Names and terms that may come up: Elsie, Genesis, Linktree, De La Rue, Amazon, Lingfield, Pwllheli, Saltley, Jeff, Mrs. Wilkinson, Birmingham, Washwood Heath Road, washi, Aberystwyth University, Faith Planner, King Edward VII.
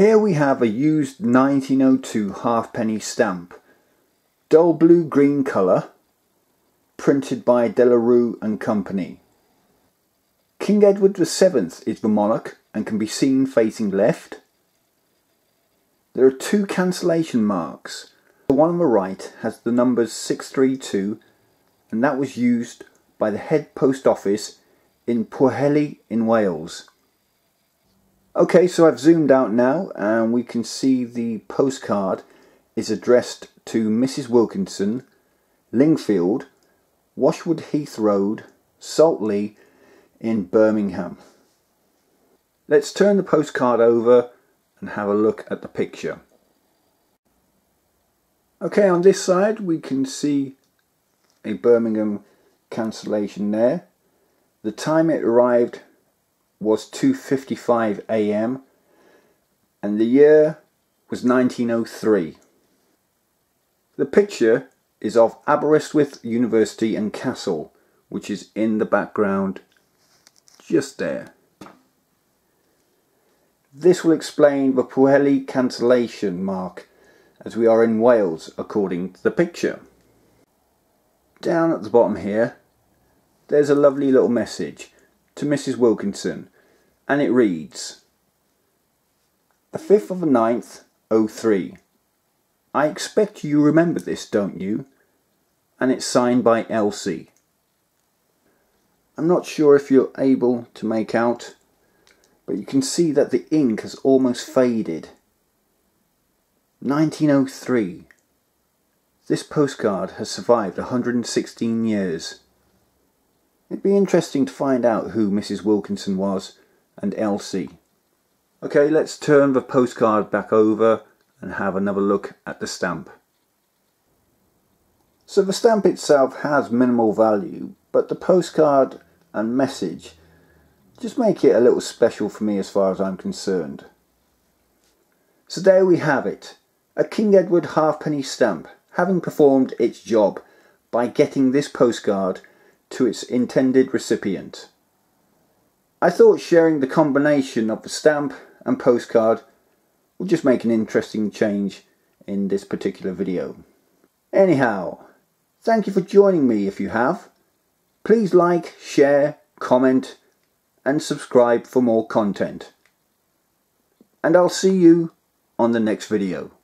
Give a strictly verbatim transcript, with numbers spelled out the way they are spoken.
Here we have a used nineteen oh two halfpenny stamp, dull blue green colour, printed by De La Rue and Company. King Edward the seventh is the monarch and can be seen facing left. There are two cancellation marks. The one on the right has the numbers six three two, and that was used by the head post office in Pwllheli in Wales. Okay, so I've zoomed out now and we can see the postcard is addressed to Missus Wilkinson, Lingfield, Washwood Heath Road, Saltley in Birmingham. Let's turn the postcard over and have a look at the picture. Okay, on this side we can see a Birmingham cancellation there. The time it arrived was two fifty-five a m and the year was nineteen oh three. The picture is of Aberystwyth University and Castle, which is in the background just there. This will explain the Pwllheli cancellation mark, as we are in Wales according to the picture. Down at the bottom here there's a lovely little message to Missus Wilkinson, and it reads, "The fifth of the ninth, oh three. I expect you remember this, don't you?" And it's signed by Elsie. I'm not sure if you're able to make out, but you can see that the ink has almost faded. nineteen oh three. This postcard has survived one hundred sixteen years. It'd be interesting to find out who Missus Wilkinson was and Elsie. Okay, let's turn the postcard back over and have another look at the stamp. So the stamp itself has minimal value, but the postcard and message just make it a little special for me as far as I'm concerned. So there we have it, a King Edward halfpenny stamp having performed its job by getting this postcard to its intended recipient. I thought sharing the combination of the stamp and postcard we'll just make an interesting change in this particular video. Anyhow, thank you for joining me if you have. Please like, share, comment and subscribe for more content. And I'll see you on the next video.